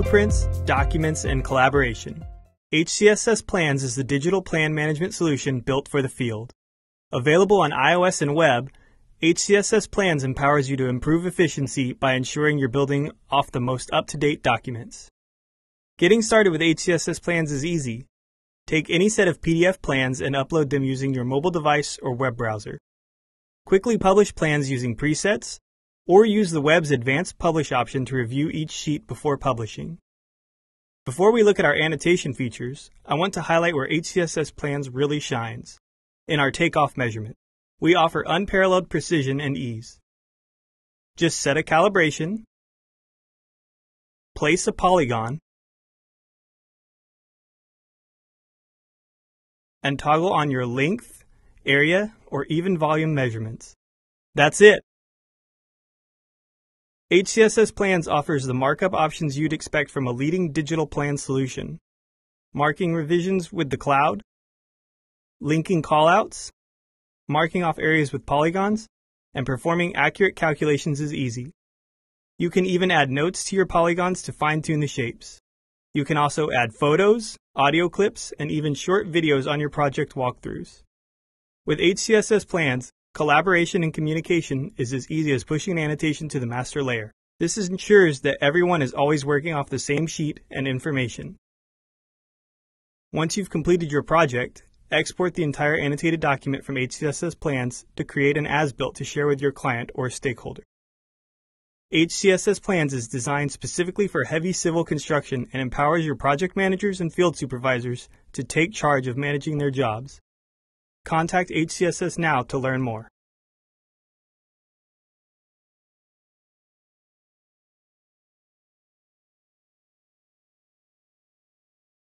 blueprints, documents, and collaboration. HCSS Plans is the digital plan management solution built for the field. Available on iOS and web, HCSS Plans empowers you to improve efficiency by ensuring you're building off the most up-to-date documents. Getting started with HCSS Plans is easy. Take any set of PDF plans and upload them using your mobile device or web browser. Quickly publish plans using presets, or use the web's advanced publish option to review each sheet before publishing. Before we look at our annotation features, I want to highlight where HCSS Plans really shines, in our takeoff measurement. We offer unparalleled precision and ease. Just set a calibration, place a polygon, and toggle on your length, area, or even volume measurements. That's it! HCSS Plans offers the markup options you'd expect from a leading digital plan solution. Marking revisions with the cloud, linking callouts, marking off areas with polygons, and performing accurate calculations is easy. You can even add notes to your polygons to fine-tune the shapes. You can also add photos, audio clips, and even short videos on your project walkthroughs. With HCSS Plans, collaboration and communication is as easy as pushing an annotation to the master layer. This ensures that everyone is always working off the same sheet and information. Once you've completed your project, export the entire annotated document from HCSS Plans to create an as-built to share with your client or stakeholder. HCSS Plans is designed specifically for heavy civil construction and empowers your project managers and field supervisors to take charge of managing their jobs. Contact HCSS now to learn more.